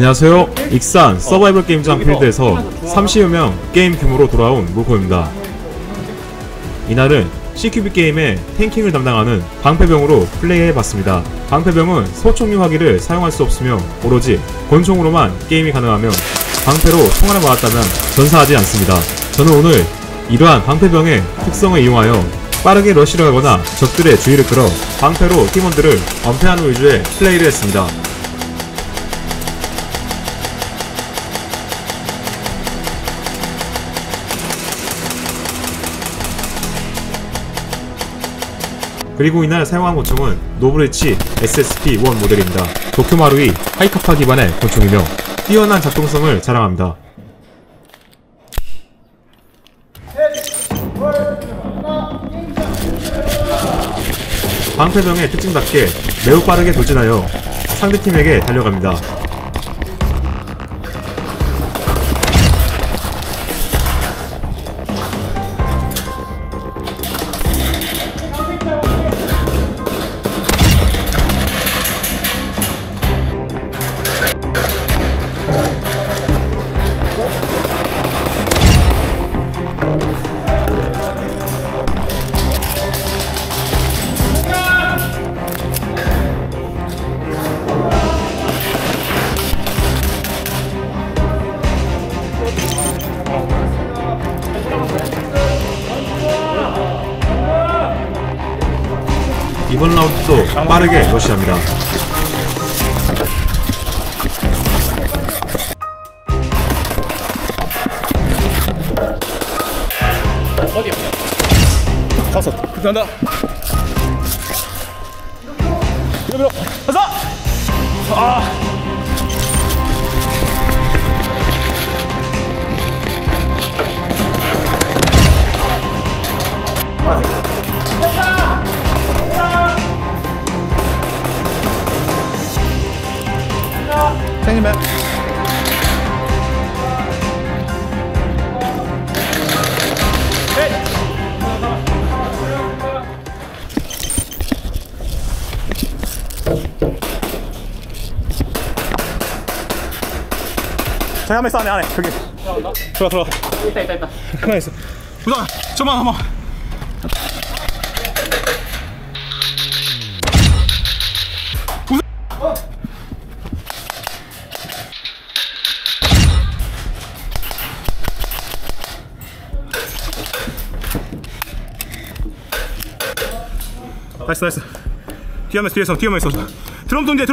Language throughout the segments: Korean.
안녕하세요. 익산 서바이벌 게임장 필드에서 30여명 게임 규모로 돌아온 물코입니다. 이날은 CQB 게임의 탱킹을 담당하는 방패병으로 플레이해봤습니다. 방패병은 소총류 화기를 사용할 수 없으며 오로지 권총으로만 게임이 가능하며 방패로 총알을 맞았다면 전사하지 않습니다. 저는 오늘 이러한 방패병의 특성을 이용하여 빠르게 러쉬를 하거나 적들의 주의를 끌어 방패로 팀원들을 엄폐하는 위주의 플레이를 했습니다. 그리고 이날 사용한 권총은 노브리치 SSP-1 모델입니다. 도쿄마루이 하이카파 기반의 권총이며 뛰어난 작동성을 자랑합니다. 방패병의 특징답게 매우 빠르게 돌진하여 상대팀에게 달려갑니다. 이번 라운드도 빠르게 러시합니다. 어디야? 가서 끝난다. 밀어 가서. 생님의 자, 한번 있어. 안에 거기 들어가 있다 그만 있어. 우선 저만 한번 나이스 뒤에서 드럼통 뒤에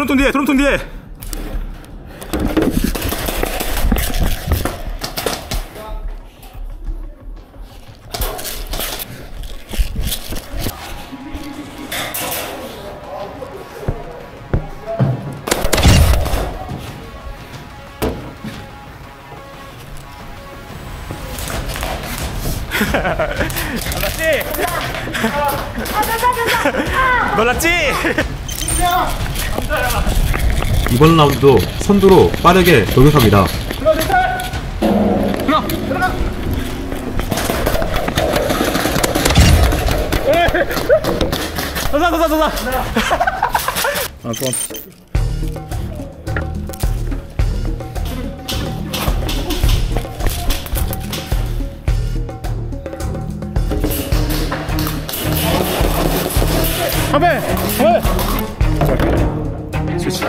놀랐지? 이번 라운드도 선두로 빠르게 돌격합니다. 들어가! 도사! 아, 좋아. 한배! 네! 스위치 오이씨!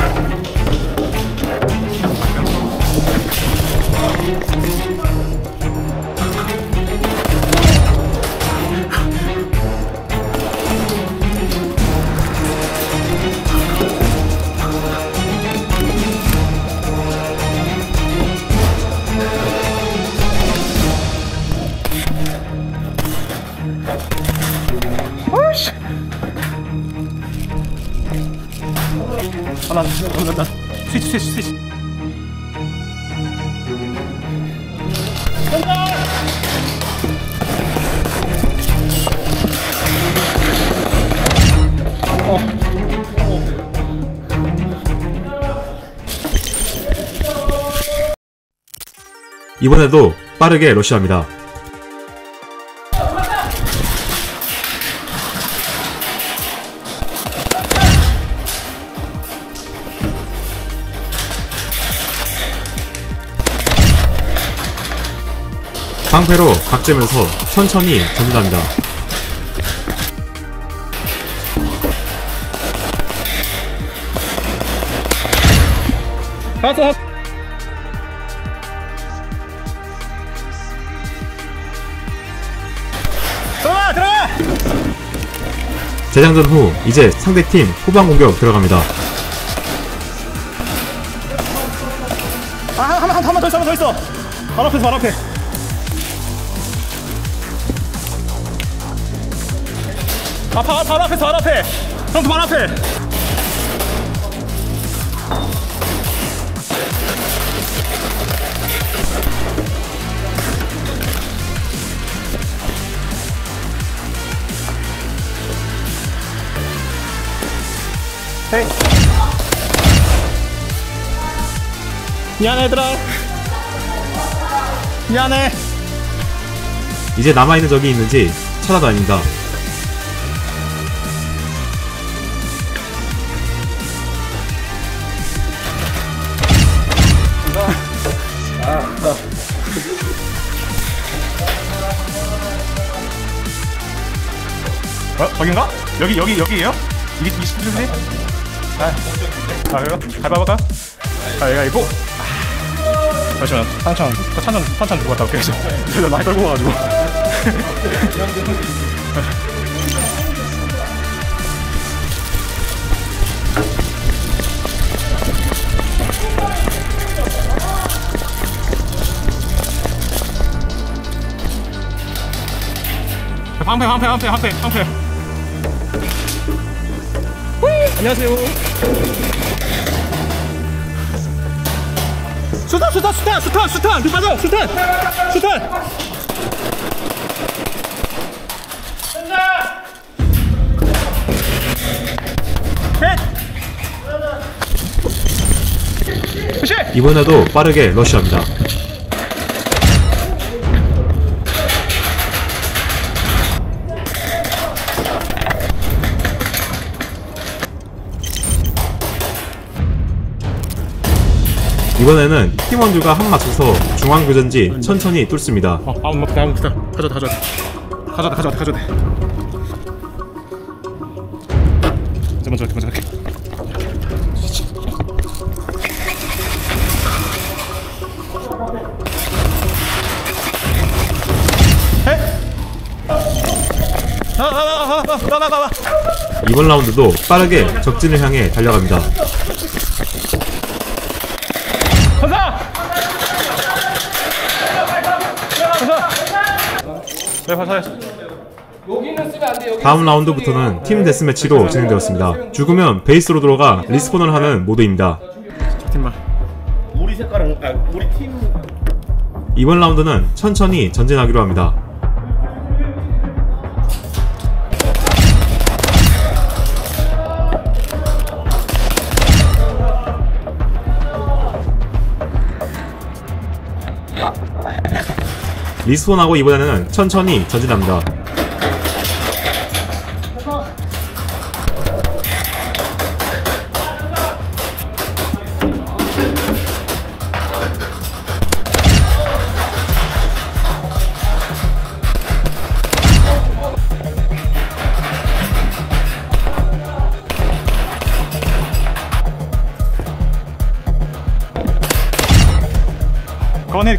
나 스위치 간다! 이번에도 빠르게 러시합니다. 방패로 각재면서 천천히 전진합니다. 가서 들어와! 들어와! 재장전 후 이제 상대팀 후방 공격 들어갑니다. 한번 더 있어! 바로 앞에서 바로 앞에! 아 바로 앞에서 바로 앞에! 형도 바로 앞에! 헤이! 미안해 얘들아! 미안해. 이제 남아있는 적이 있는지 찾아다닙니다. 어? 저긴가? 여기에요? 이게 27인데? 아 그래요? 가봐볼까? 아 얘가 이거 잠시만, 탄창 들고 갔다 올게요. 그래서 많이 떨고 와가지고. 방패. 안녕하세요. 수탄! 빠져! 수탄! 된다! 셋! 이번에도 빠르게 러쉬합니다. 이번에는 팀원들과 한 맞춰서 중앙교전지 천천히 뚫습니다. 엄마, 가져다. 먼저 이렇게. 이번 라운드도 빠르게 적진을 향해 달려갑니다. 다음 라운드부터는 팀 데스매치로 진행되었습니다. 죽으면 베이스로 들어가 리스폰을 하는 모드입니다. 이번 라운드는 천천히 전진하기로 합니다. 리스폰하고 이번에는 천천히 전진합니다. 꺼내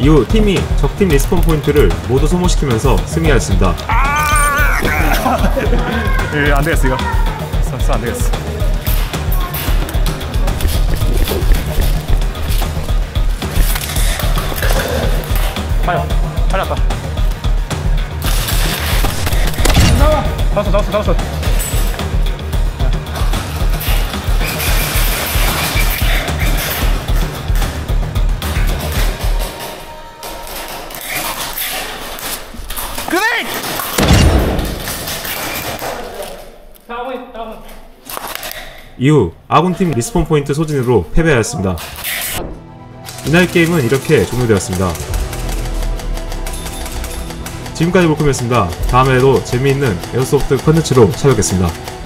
이후 팀이 적팀 리스폰 포인트를 모두 소모시키면서 승리하였습니다. 예, 안되겠어 이거. 안되겠어. 빨리 왔다. 잡았어. 그래! 이후 아군팀 리스폰 포인트 소진으로 패배하였습니다. 이날 게임은 이렇게 종료되었습니다. 지금까지 몰컴이었습니다. 다음에도 재미있는 에어소프트 컨텐츠로 찾아뵙겠습니다.